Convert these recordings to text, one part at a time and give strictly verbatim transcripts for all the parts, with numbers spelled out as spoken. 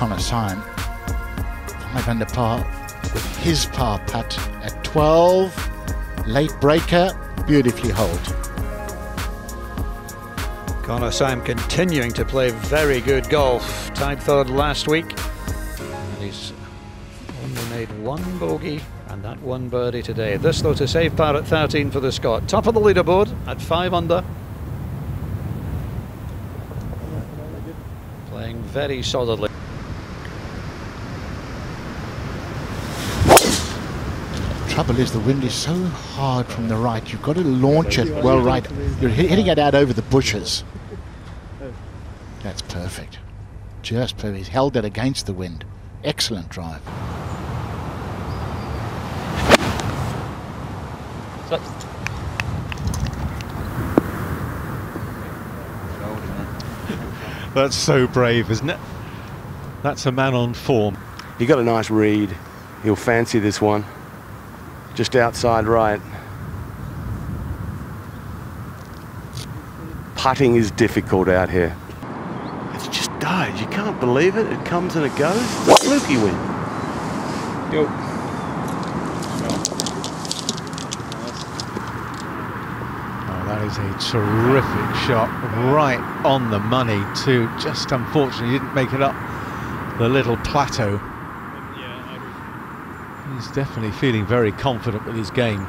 Connor Syme, five under par with his par putt at twelve, late breaker, beautifully holed. Connor Syme continuing to play very good golf, tied third last week, and he's only made one bogey and that one birdie today. This though to save par at thirteen for the Scot. Top of the leaderboard at five under. Playing very solidly. Trouble is the wind is so hard from the right, you've got to launch it well right. You're hitting it out over the bushes. That's perfect. Just perfect. He's held it against the wind. Excellent drive. That's so brave, isn't it? That's a man on form. He got a nice read. He'll fancy this one. Just outside right. Putting is difficult out here. It's just died. You can't believe it. It comes and it goes. Fluky win. Yo. Oh, that is a terrific shot. Right on the money too. Just unfortunately didn't make it up the little plateau. He's definitely feeling very confident with his game.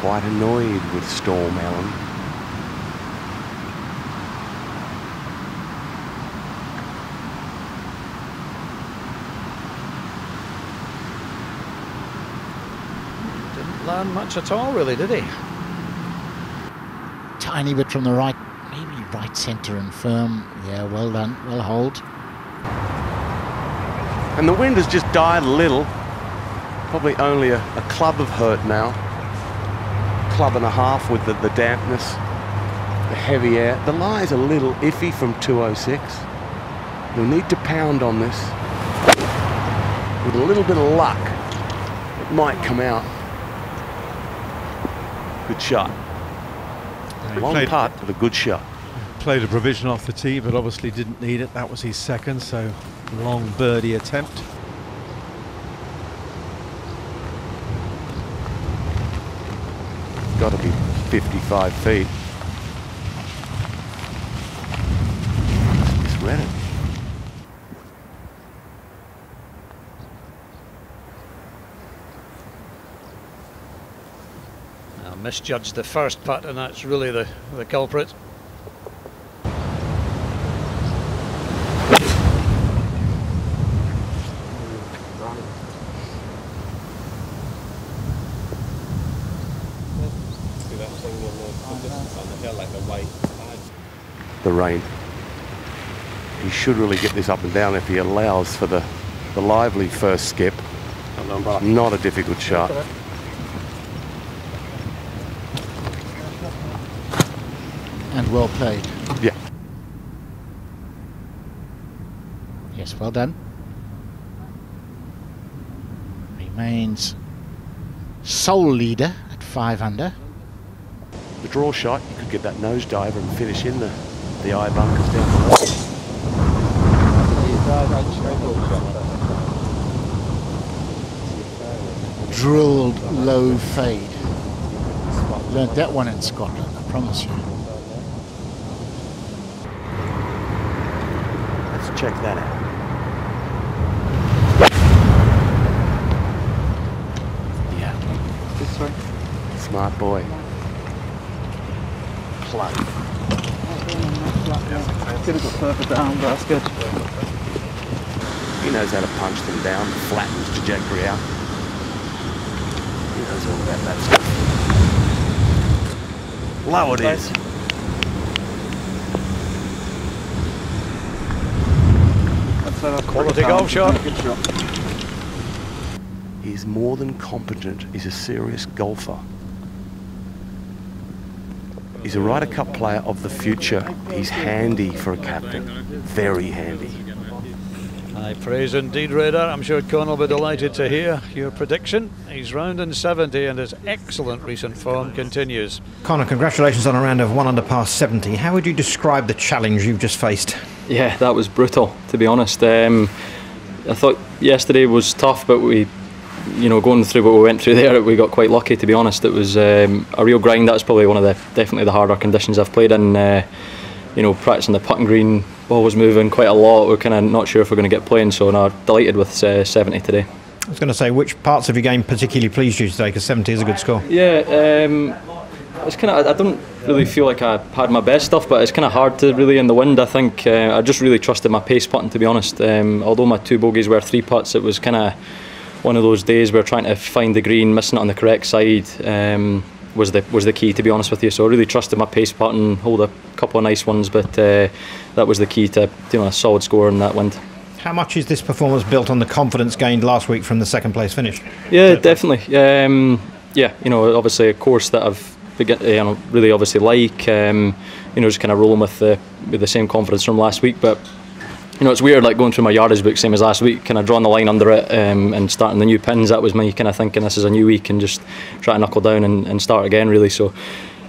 Quite annoyed with storm, Alan. Didn't learn much at all, really, did he? Tiny bit from the right, maybe right centre and firm. Yeah, well done, well hold. And the wind has just died a little. Probably only a, a club of hurt now. Club and a half with the, the dampness, the heavy air. The lie's a little iffy from two oh six. You'll need to pound on this. With a little bit of luck, it might come out. Good shot. Long putt, but a good shot. Played a provision off the tee, but obviously didn't need it. That was his second, so long birdie attempt. Got to be fifty-five feet. Just read it. I misjudged the first putt, and that's really the, the culprit. The rain. He should really get this up and down if he allows for the, the lively first skip. Not a difficult shot. And well played. Yeah. Yes, well done. Remains sole leader at five under. The draw shot, you could get that nose diver and finish in the the eye bunkers down the line. Drilled low fade. Learned that one in Scotland, I promise you. Let's check that out. Yeah. This way. Smart boy. Plug. Could have got further down, but that's good. He knows how to punch them down, flatten his trajectory out. He knows all about that stuff. Low it is. Quality golf shot. Good shot. He's more than competent. He's a serious golfer. He's a Ryder Cup player of the future. He's handy for a captain. Very handy. High praise indeed, Ryder. I'm sure Connor will be delighted to hear your prediction. He's round in seventy and his excellent recent form continues. Connor, congratulations on a round of one under par seventy. How would you describe the challenge you've just faced? Yeah, that was brutal, to be honest. Um, I thought yesterday was tough, but we, you know, going through what we went through there, we got quite lucky, to be honest. It was um, a real grind. That's probably one of the definitely the harder conditions I've played in. Uh, you know, practicing the putting green, ball was moving quite a lot. We're kind of not sure if we're going to get playing, so no, delighted with uh, seventy today. I was going to say, which parts of your game particularly pleased you today? Because seventy is a good score. Yeah. Um, It's kind of, I don't really feel like I had my best stuff, but it's kind of hard to really in the wind. I think uh, I just really trusted my pace putting, to be honest. Um, although my two bogeys were three putts, it was kind of one of those days where trying to find the green, missing it on the correct side um, was the was the key, to be honest with you. So I really trusted my pace putting, hold a couple of nice ones, but uh, that was the key to doing a solid score in that wind. How much is this performance built on the confidence gained last week from the second place finish? Yeah, definitely. Um, yeah, you know, obviously a course that I've Begin, you know, really obviously like um, you know, just kind of rolling with the with the same confidence from last week. But you know, it's weird, like going through my yardage book, same as last week, kind of drawing the line under it um, and starting the new pins. That was me kind of thinking this is a new week and just try to knuckle down and, and start again, really. So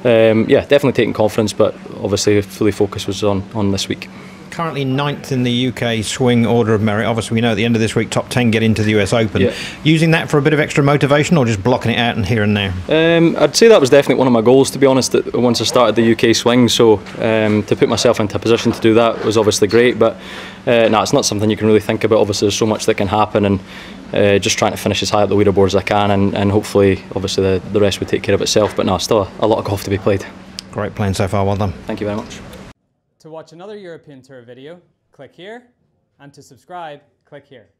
um, yeah, definitely taking confidence, but obviously fully focus was on on this week. Currently ninth in the U K swing order of merit. Obviously, we know at the end of this week, top ten get into the U S Open. Yeah. Using that for a bit of extra motivation, or just blocking it out and here and now? Um, I'd say that was definitely one of my goals, to be honest, that once I started the U K swing. So um, to put myself into a position to do that was obviously great. But uh, no, it's not something you can really think about. Obviously, there's so much that can happen, and uh, just trying to finish as high up the leaderboard as I can, and, and hopefully, obviously, the, the rest would take care of itself. But no, still a, a lot of golf to be played. Great playing so far. Well done. Thank you very much. To watch another European Tour video, click here, and to subscribe, click here.